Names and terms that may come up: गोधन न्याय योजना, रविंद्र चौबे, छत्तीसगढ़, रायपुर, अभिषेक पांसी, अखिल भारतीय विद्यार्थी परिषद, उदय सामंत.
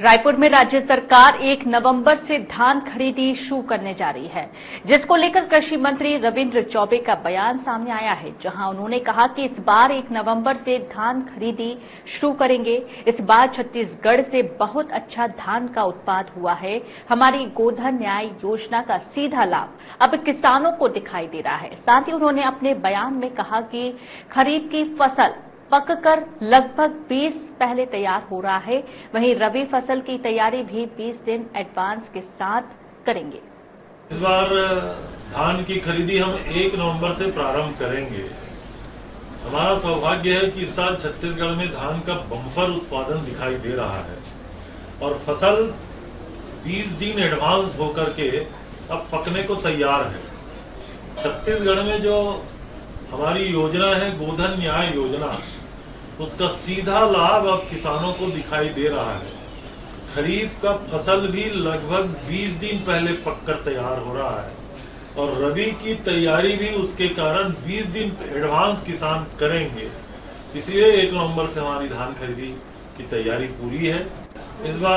रायपुर में राज्य सरकार 1 नवंबर से धान खरीदी शुरू करने जा रही है, जिसको लेकर कृषि मंत्री रविंद्र चौबे का बयान सामने आया है, जहां उन्होंने कहा कि इस बार 1 नवंबर से धान खरीदी शुरू करेंगे। इस बार छत्तीसगढ़ से बहुत अच्छा धान का उत्पाद हुआ है। हमारी गोधन न्याय योजना का सीधा लाभ अब किसानों को दिखाई दे रहा है। साथ ही उन्होंने अपने बयान में कहा कि खरीफ की फसल पककर लगभग 20 पहले तैयार हो रहा है, वहीं रबी फसल की तैयारी भी 20 दिन एडवांस के साथ करेंगे। इस बार धान की खरीदी हम 1 नवंबर से प्रारंभ करेंगे। हमारा सौभाग्य है कि इस साल छत्तीसगढ़ में धान का बम्फर उत्पादन दिखाई दे रहा है और फसल 20 दिन एडवांस होकर के अब पकने को तैयार है। छत्तीसगढ़ में जो हमारी योजना है गोधन न्याय योजना, उसका सीधा लाभ अब किसानों को दिखाई दे रहा है। खरीफ का फसल भी लगभग 20 दिन पहले पककर तैयार हो रहा है और रबी की तैयारी भी उसके कारण 20 दिन एडवांस किसान करेंगे। इसलिए 1 नवंबर से हमारी धान खरीदी की तैयारी पूरी है। इस बार